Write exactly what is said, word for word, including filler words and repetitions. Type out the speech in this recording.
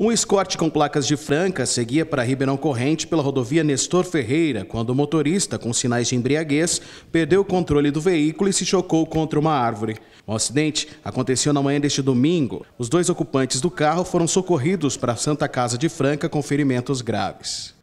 Um escorte com placas de Franca seguia para Ribeirão Corrente pela rodovia Nestor Ferreira, quando o motorista, com sinais de embriaguez, perdeu o controle do veículo e se chocou contra uma árvore. O acidente aconteceu na manhã deste domingo. Os dois ocupantes do carro foram socorridos para a Santa Casa de Franca com ferimentos graves.